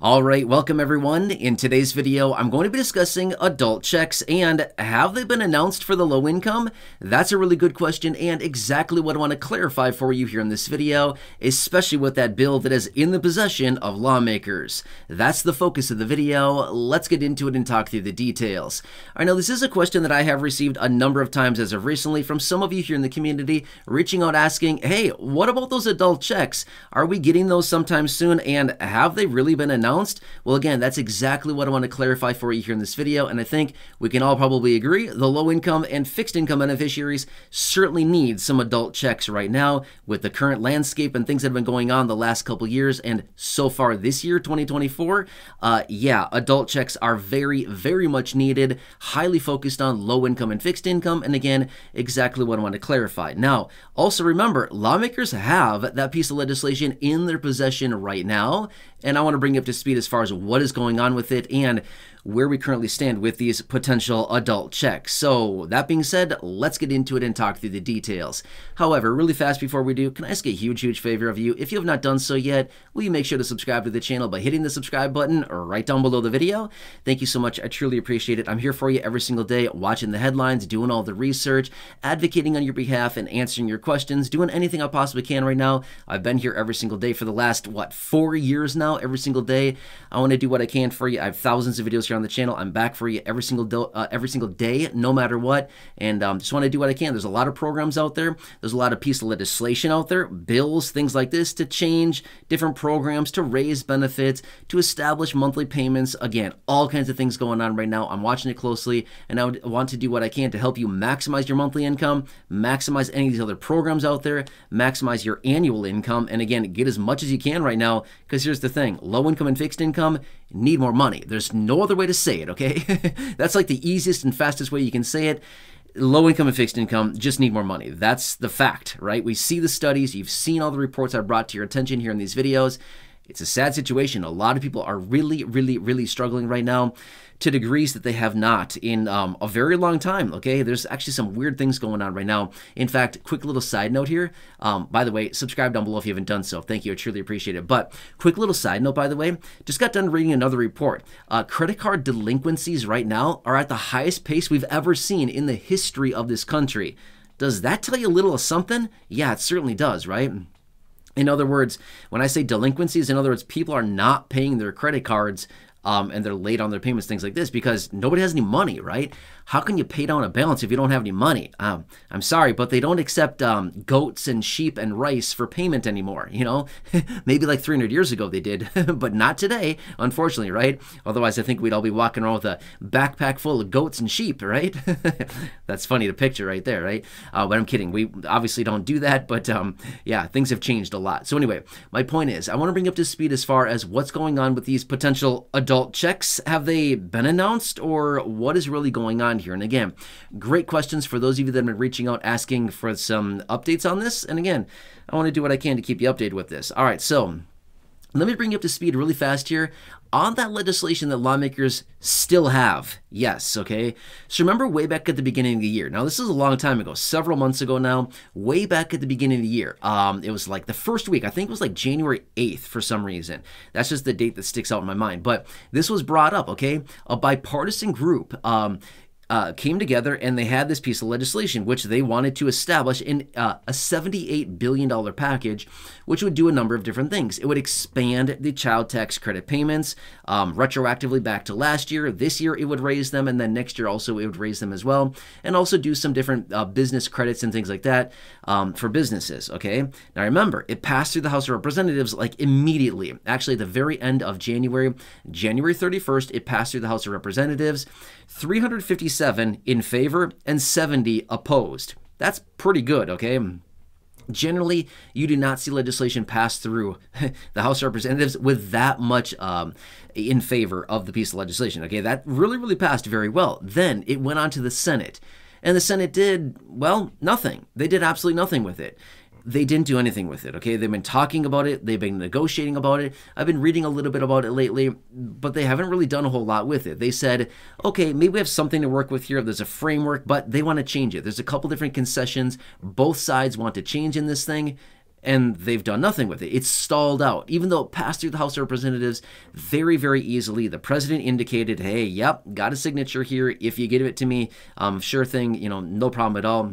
All right, welcome everyone. In today's video, I'm going to be discussing adult checks and have they been announced for the low income? That's a really good question and exactly what I want to clarify for you here in this video, especially with that bill that is in the possession of lawmakers. That's the focus of the video. Let's get into it and talk through the details. I know this is a question that I have received a number of times as of recently from some of you here in the community, reaching out asking, hey, what about those adult checks? Are we getting those sometime soon and have they really been announced? Well, again, that's exactly what I want to clarify for you here in this video, and I think we can all probably agree the low-income and fixed-income beneficiaries certainly need some adult checks right now with the current landscape and things that have been going on the last couple years, and so far this year, 2024, yeah, adult checks are very, very much needed, highly focused on low-income and fixed-income, and again, exactly what I want to clarify. Now, also remember, lawmakers have that piece of legislation in their possession right now, and I want to bring you up to speed as far as what is going on with it and where we currently stand with these potential adult checks. So that being said, let's get into it and talk through the details. However, really fast before we do, can I ask a huge, huge favor of you? If you have not done so yet, will you make sure to subscribe to the channel by hitting the subscribe button right down below the video? Thank you so much. I truly appreciate it. I'm here for you every single day, watching the headlines, doing all the research, advocating on your behalf and answering your questions, doing anything I possibly can right now. I've been here every single day for the last, 4 years now, every single day. I want to do what I can for you. I have thousands of videos here on the channel. I'm back for you every single day, no matter what, and just want to do what I can. There's a lot of programs out there. There's a lot of piece of legislation out there, bills, things like this, to change different programs, to raise benefits, to establish monthly payments. Again, all kinds of things going on right now. I'm watching it closely, and I want to do what I can to help you maximize your monthly income, maximize any of these other programs out there, maximize your annual income, and again, get as much as you can right now, because here's the thing, low income and fixed income need more money. There's no other way to say it, okay? That's like the easiest and fastest way you can say it. Low income and fixed income just need more money. That's the fact, right? We see the studies. You've seen all the reports I brought to your attention here in these videos. It's a sad situation. A lot of people are really, really, really struggling right now, to degrees that they have not in a very long time, okay? There's actually some weird things going on right now. In fact, quick little side note here. By the way, subscribe down below if you haven't done so. Thank you, I truly appreciate it. But quick little side note, by the way, just got done reading another report. Credit card delinquencies right now are at the highest pace we've ever seen in the history of this country. Does that tell you a little of something? Yeah, it certainly does, right? In other words, when I say delinquencies, in other words, people are not paying their credit cards and they're late on their payments, things like this, because nobody has any money, right? How can you pay down a balance if you don't have any money? I'm sorry, but they don't accept goats and sheep and rice for payment anymore, you know? Maybe like 300 years ago they did, but not today, unfortunately, right? Otherwise, I think we'd all be walking around with a backpack full of goats and sheep, right? That's funny to picture right there, right? But I'm kidding. We obviously don't do that, but yeah, things have changed a lot. So anyway, my point is, I want to bring you up to speed as far as what's going on with these potential adult checks. Have they been announced, or what is really going on here? And again, great questions for those of you that have been reaching out asking for some updates on this. And again, I want to do what I can to keep you updated with this. All right, so let me bring you up to speed really fast here on that legislation that lawmakers still have. Yes, okay. So remember way back at the beginning of the year. Now, this is a long time ago, several months ago now, way back at the beginning of the year. It was like the first week, I think it was like January 8th for some reason. That's just the date that sticks out in my mind. But this was brought up, okay? A bipartisan group came together and they had this piece of legislation which they wanted to establish in a $78 billion package, which would do a number of different things. It would expand the child tax credit payments retroactively back to last year. This year it would raise them, and then next year also it would raise them as well, and also do some different business credits and things like that for businesses, okay? Now remember, it passed through the House of Representatives like immediately. Actually, at the very end of January, January 31st, it passed through the House of Representatives, 357 in favor and 70 opposed. That's pretty good, okay? Generally, you do not see legislation pass through the House of Representatives with that much in favor of the piece of legislation, okay? That really, really passed very well. Then it went on to the Senate, and the Senate did, well, nothing. They did absolutely nothing with it. They didn't do anything with it, okay? They've been talking about it. They've been negotiating about it. I've been reading a little bit about it lately, but they haven't really done a whole lot with it. They said, okay, maybe we have something to work with here. There's a framework, but they want to change it. There's a couple different concessions. Both sides want to change in this thing. and they've done nothing with it. It's stalled out. Even though it passed through the House of Representatives very, very easily, the president indicated, hey, yep, got a signature here. If you give it to me, sure thing, you know, no problem at all.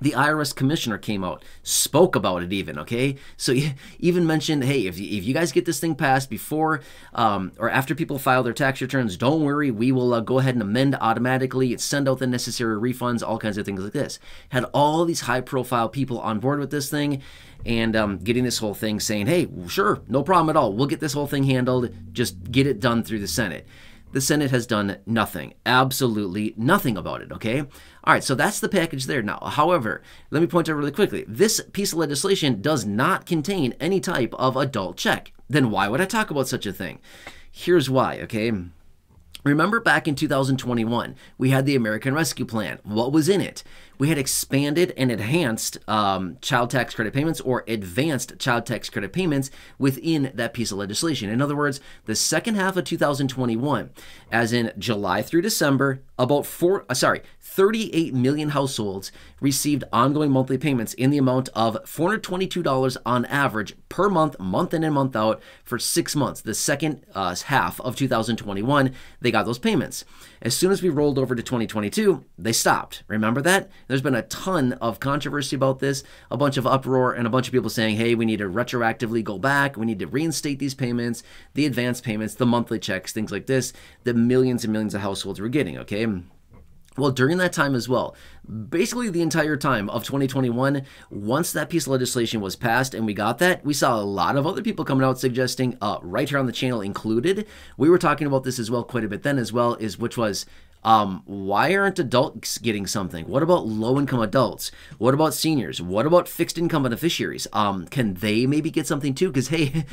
The IRS commissioner came out, spoke about it even, okay? So he even mentioned, hey, if you guys get this thing passed before or after people file their tax returns, don't worry, we will go ahead and amend automatically, send out the necessary refunds, all kinds of things like this. Had all these high-profile people on board with this thing and getting this whole thing saying, hey, sure, no problem at all. We'll get this whole thing handled. Just get it done through the Senate. The Senate has done nothing, absolutely nothing about it, okay? All right, so that's the package there. Now, however, let me point out really quickly, this piece of legislation does not contain any type of adult check. Then why would I talk about such a thing? Here's why, okay? Remember back in 2021, we had the American Rescue Plan. What was in it? We had expanded and enhanced child tax credit payments or advanced child tax credit payments within that piece of legislation. In other words, the second half of 2021, as in July through December, about 38 million households received ongoing monthly payments in the amount of $422 on average per month, month in and month out for 6 months. The second half of 2021, they got those payments. As soon as we rolled over to 2022, they stopped. Remember that? There's been a ton of controversy about this, a bunch of uproar, and a bunch of people saying, hey, we need to retroactively go back. We need to reinstate these payments, the advance payments, the monthly checks, things like this, that millions and millions of households were getting, okay? Well, during that time as well, basically the entire time of 2021, once that piece of legislation was passed and we got that, we saw a lot of other people coming out suggesting, right here on the channel included, we were talking about this as well quite a bit then as well, which was, why aren't adults getting something? What about low-income adults? What about seniors? What about fixed-income beneficiaries? Can they maybe get something too? Because, hey,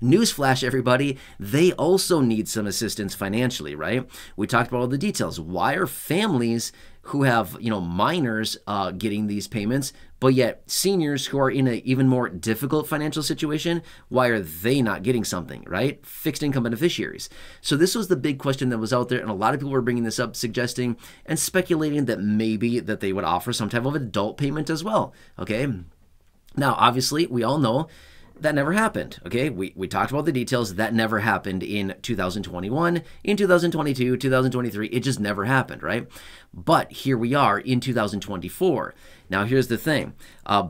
newsflash, everybody, they also need some assistance financially, right? We talked about all the details. Why are families who have, you know, minors getting these payments, but yet seniors who are in an even more difficult financial situation, why are they not getting something, right? Fixed income beneficiaries. So this was the big question that was out there, and a lot of people were bringing this up, suggesting and speculating that maybe that they would offer some type of adult payment as well, okay? Now, obviously, we all know that never happened, okay? We talked about the details. That never happened in 2021, in 2022, 2023. It just never happened, right? But here we are in 2024. Now, here's the thing.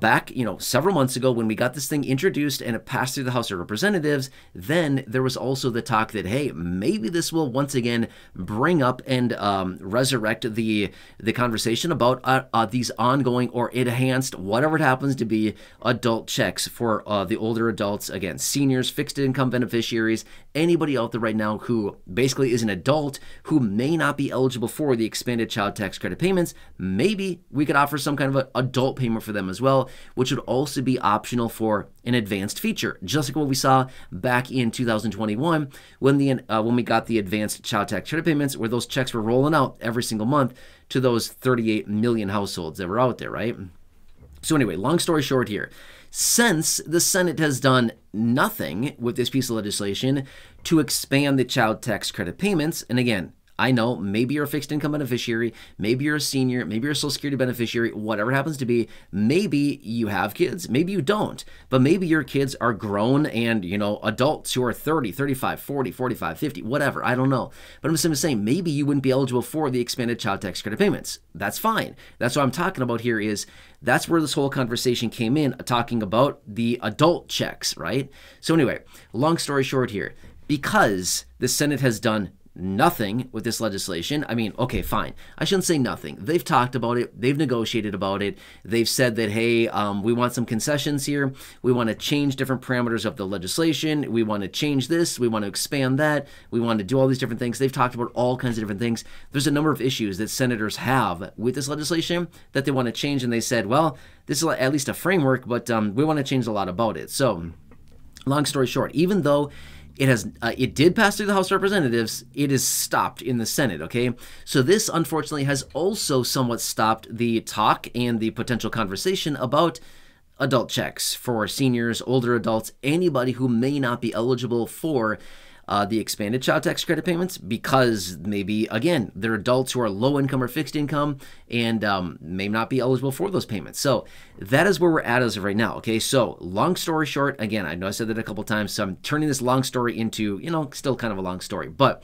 Back, you know, several months ago when we got this thing introduced and it passed through the House of Representatives, then there was also the talk that, hey, maybe this will once again bring up and resurrect the conversation about these ongoing or enhanced, whatever it happens to be, adult checks for the older adults, again, seniors, fixed income beneficiaries, anybody out there right now who basically is an adult who may not be eligible for the expanded child tax credit payments. Maybe we could offer some kind of an adult payment for them as well, which would also be optional for an advanced feature, just like what we saw back in 2021 when we got the advanced child tax credit payments, where those checks were rolling out every single month to those 38 million households that were out there, right? So anyway, long story short here, since the Senate has done nothing with this piece of legislation to expand the child tax credit payments, and again, I know maybe you're a fixed income beneficiary, maybe you're a senior, maybe you're a Social Security beneficiary, whatever it happens to be, maybe you have kids, maybe you don't, but maybe your kids are grown and, you know, adults who are 30, 35, 40, 45, 50, whatever, I don't know. But I'm simply saying maybe you wouldn't be eligible for the expanded child tax credit payments. That's fine. That's what I'm talking about here is that's where this whole conversation came in, talking about the adult checks, right? So anyway, long story short here, because the Senate has done nothing with this legislation. I mean, okay, fine. I shouldn't say nothing. They've talked about it. They've negotiated about it. They've said that, hey, we want some concessions here. We want to change different parameters of the legislation. We want to change this. We want to expand that. We want to do all these different things. They've talked about all kinds of different things. There's a number of issues that senators have with this legislation that they want to change. And they said, well, this is at least a framework, but we want to change a lot about it. So long story short, even though it did pass through the House of Representatives, it is stopped in the Senate, okay? So this, unfortunately, has also somewhat stopped the talk and the potential conversation about adult checks for seniors, older adults, anybody who may not be eligible for the expanded child tax credit payments, because maybe, again, they're adults who are low income or fixed income and may not be eligible for those payments. So that is where we're at as of right now. Okay, so long story short, again, I know I said that a couple times, so I'm turning this long story into, you know, still kind of a long story, but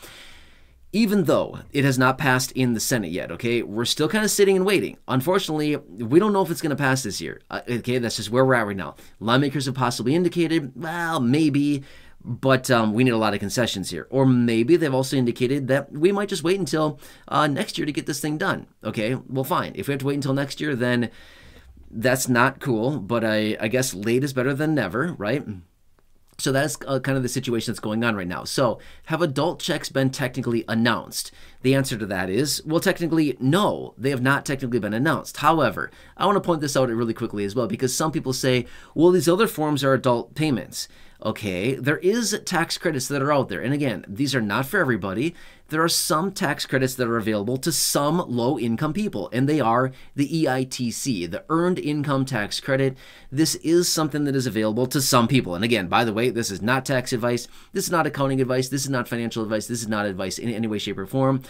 even though it has not passed in the Senate yet, okay, we're still kind of sitting and waiting. Unfortunately, we don't know if it's going to pass this year. Okay, that's just where we're at right now. Lawmakers have possibly indicated, well, maybe, but we need a lot of concessions here. Or maybe they've also indicated that we might just wait until next year to get this thing done. Okay, well, fine. If we have to wait until next year, then that's not cool, but I guess late is better than never, right? So that's kind of the situation that's going on right now. So have adult checks been technically announced? The answer to that is, well, technically, no, they have not technically been announced. However, I want to point this out really quickly as well, because some people say, well, these other forms are adult payments. Okay, there is tax credits that are out there. And again, these are not for everybody. There are some tax credits that are available to some low-income people, and they are the EITC, the Earned Income Tax Credit. This is something that is available to some people. And again, by the way, this is not tax advice. This is not accounting advice. This is not financial advice. This is not advice in any way, shape, or form.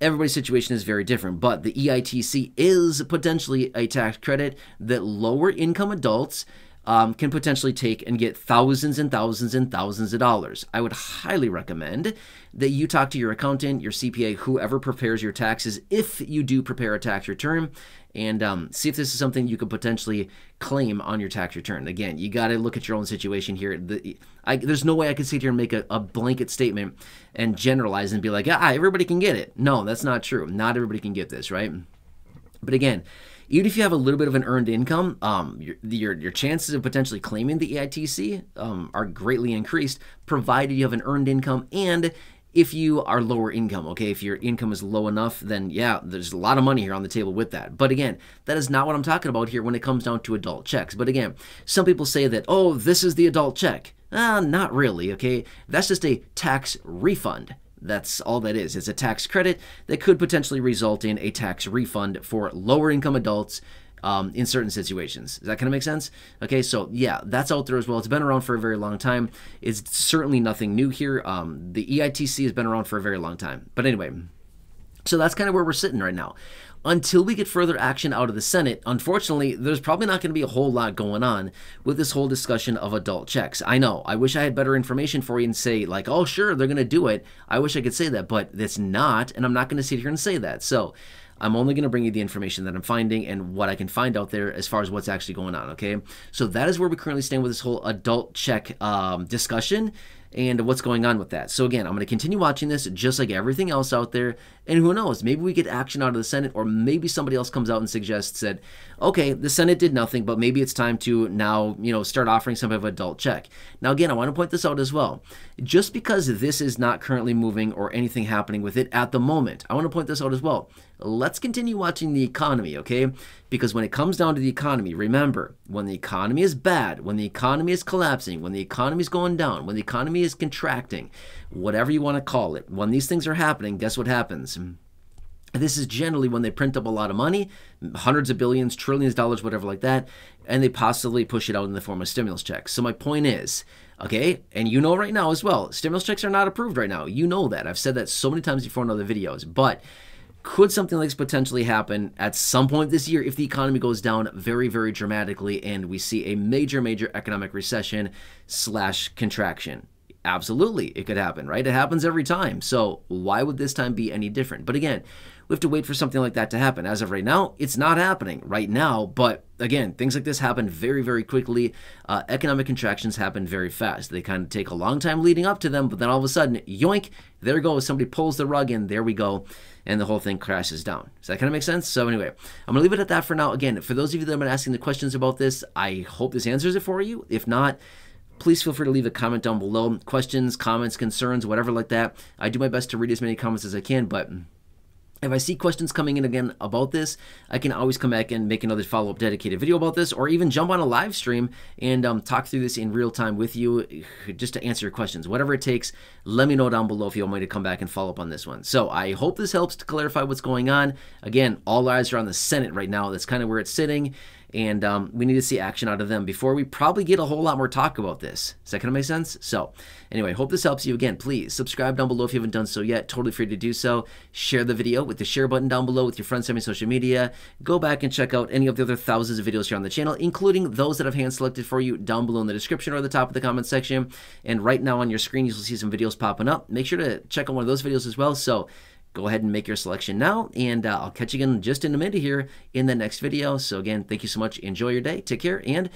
Everybody's situation is very different, but the EITC is potentially a tax credit that lower-income adults can potentially take and get thousands and thousands and thousands of dollars. I would highly recommend that you talk to your accountant, your CPA, whoever prepares your taxes, if you do prepare a tax return, and see if this is something you could potentially claim on your tax return. Again, you got to look at your own situation here. There's no way I could sit here and make a blanket statement and generalize and be like, ah, everybody can get it. No, that's not true. Not everybody can get this, right? But again, even if you have a little bit of an earned income, your chances of potentially claiming the EITC are greatly increased, provided you have an earned income and if you are lower income. Okay, if your income is low enough, then yeah, there's a lot of money here on the table with that. But again, that is not what I'm talking about here when it comes down to adult checks. But again, some people say that, oh, this is the adult check. Not really, okay? That's just a tax refund. That's all that is. It's a tax credit that could potentially result in a tax refund for lower income adults in certain situations. Does that kind of make sense? Okay, so yeah, that's out there as well. It's been around for a very long time. It's certainly nothing new here. The EITC has been around for a very long time. But anyway, so that's kind of where we're sitting right now. Until we get further action out of the Senate, unfortunately, there's probably not going to be a whole lot going on with this whole discussion of adult checks. I know, I wish I had better information for you and say like, oh, sure, they're going to do it. I wish I could say that, but it's not, and I'm not going to sit here and say that. So I'm only going to bring you the information that I'm finding and what I can find out there as far as what's actually going on, okay? So that is where we currently stand with this whole adult check discussion and what's going on with that. So again, I'm going to continue watching this just like everything else out there, and who knows, maybe we get action out of the Senate, or maybe somebody else comes out and suggests that, okay, the Senate did nothing, but maybe it's time to now, you know, start offering some of an adult check. Now again, I want to point this out as well. Just because this is not currently moving or anything happening with it at the moment, I want to point this out as well. Let's continue watching the economy, okay? Because when it comes down to the economy, remember, when the economy is bad, when the economy is collapsing, when the economy is going down, when the economy is contracting, whatever you want to call it, when these things are happening, guess what happens? This is generally when they print up a lot of money, hundreds of billions, trillions of dollars, whatever like that, and they possibly push it out in the form of stimulus checks. So my point is, okay, and you know right now as well, stimulus checks are not approved right now. You know that. I've said that so many times before in other videos, but could something like this potentially happen at some point this year if the economy goes down very, very dramatically and we see a major, major economic recession / contraction? Absolutely, it could happen, right? It happens every time. So why would this time be any different? But again, we have to wait for something like that to happen. As of right now, it's not happening right now, but again, things like this happen very, very quickly. Economic contractions happen very fast. They kind of take a long time leading up to them, but then all of a sudden, yoink, there goes. Somebody pulls the rug in, there we go, and the whole thing crashes down. Does that kind of make sense? So anyway, I'm going to leave it at that for now. Again, for those of you that have been asking the questions about this, I hope this answers it for you. If not, please feel free to leave a comment down below. Questions, comments, concerns, whatever like that. I do my best to read as many comments as I can, but if I see questions coming in again about this, I can always come back and make another follow-up dedicated video about this, or even jump on a live stream and talk through this in real time with you just to answer your questions. Whatever it takes, let me know down below if you want me to come back and follow up on this one. So I hope this helps to clarify what's going on. Again, all eyes are on the Senate right now. That's kind of where it's sitting. and we need to see action out of them before we probably get a whole lot more talk about this. Is that kind of make sense? So anyway, hope this helps you. Again, please subscribe down below if you haven't done so yet. Totally free to do so. Share the video with the share button down below with your friends on social media. Go back and check out any of the other thousands of videos here on the channel, including those that I've hand selected for you down below in the description or the top of the comment section. And right now on your screen, you'll see some videos popping up. Make sure to check out one of those videos as well. So go ahead and make your selection now, and I'll catch you again just in a minute here in the next video. So again, thank you so much. Enjoy your day. Take care, and